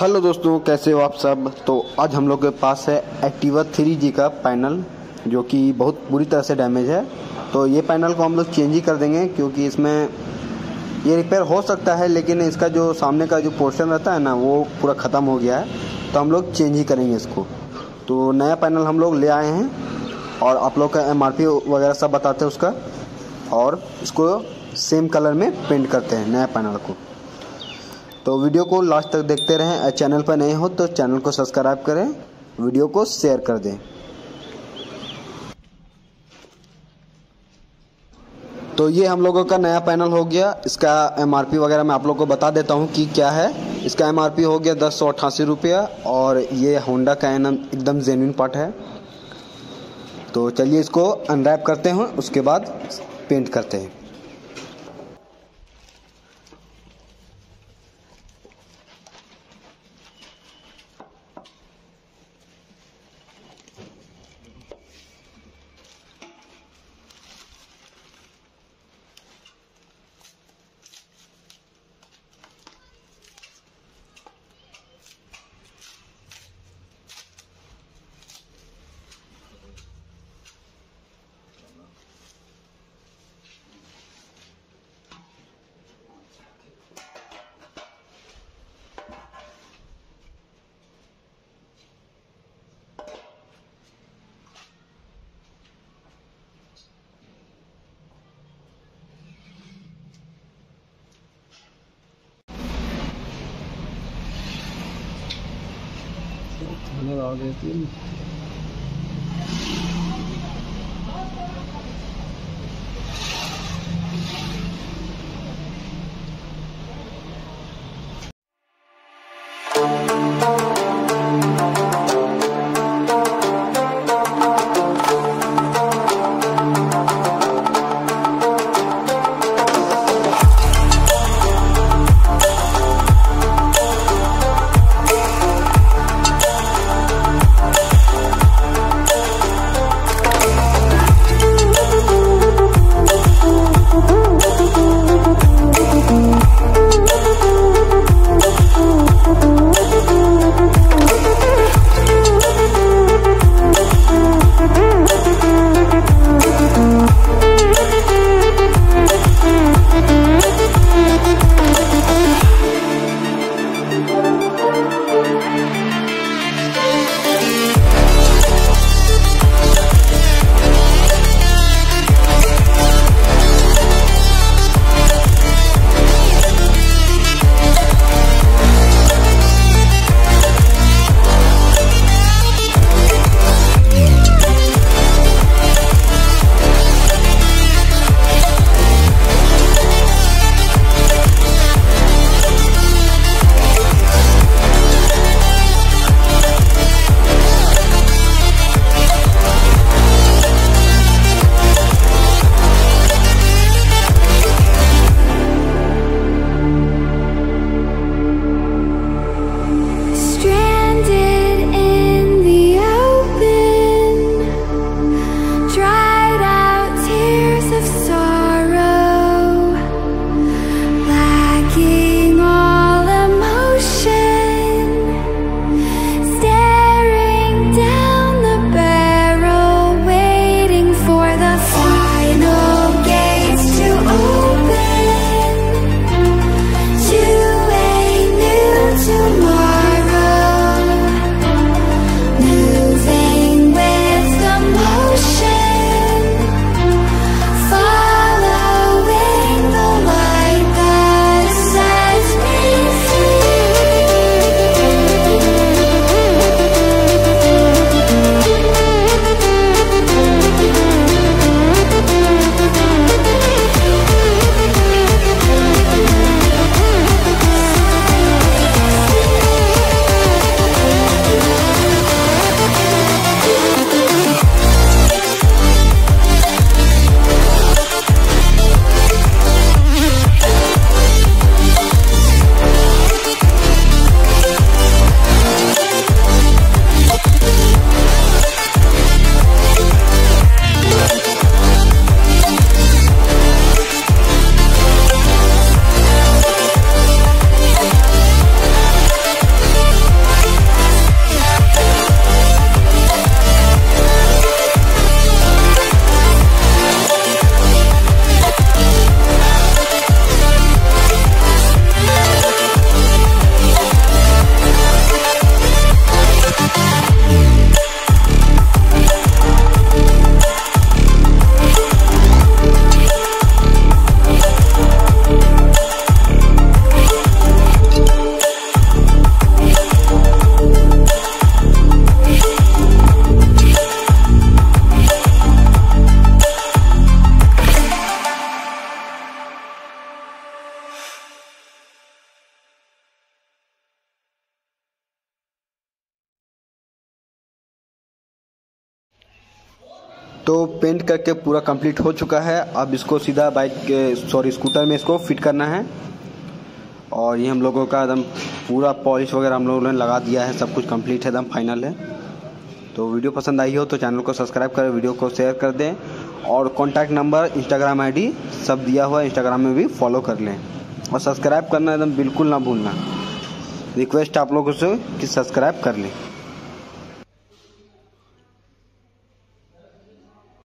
Hello दोस्तों, कैसे हो आप सब। तो आज हम लोग के पास है एक्टिवा 3G का पैनल जो कि बहुत बुरी तरह से डैमेज है। तो ये पैनल को हम लोग चेंज ही कर देंगे क्योंकि इसमें ये रिपेयर हो सकता है, लेकिन इसका जो सामने का जो पोर्शन रहता है ना वो पूरा ख़त्म हो गया है, तो हम लोग चेंज ही करेंगे इसको। तो नया पैनल हम लोग ले आए हैं और आप लोग का MRP वगैरह सब बताते हैं उसका, और इसको सेम कलर में पेंट करते हैं नया पैनल को। तो वीडियो को लास्ट तक देखते रहें। चैनल पर नए हो तो चैनल को सब्सक्राइब करें, वीडियो को शेयर कर दें। तो ये हम लोगों का नया पैनल हो गया। इसका MRP वगैरह मैं आप लोगों को बता देता हूँ कि क्या है। इसका MRP हो गया 1088 रुपया, और ये होंडा का एकदम जेन्युइन पार्ट है। तो चलिए इसको अनरैप करते हैं, उसके बाद पेंट करते हैं। तो पेंट करके पूरा कंप्लीट हो चुका है। अब इसको सीधा बाइक के स्कूटर में इसको फिट करना है। और ये हम लोगों का एकदम पूरा पॉलिश वगैरह हम लोगों ने लगा दिया है, सब कुछ कंप्लीट है, एकदम फाइनल है। तो वीडियो पसंद आई हो तो चैनल को सब्सक्राइब करें, वीडियो को शेयर कर दें और कॉन्टैक्ट नंबर, इंस्टाग्राम आईडी सब दिया हुआ है, इंस्टाग्राम में भी फॉलो कर लें और सब्सक्राइब करना एकदम बिल्कुल ना भूलना। रिक्वेस्ट आप लोगों से कि सब्सक्राइब कर लें।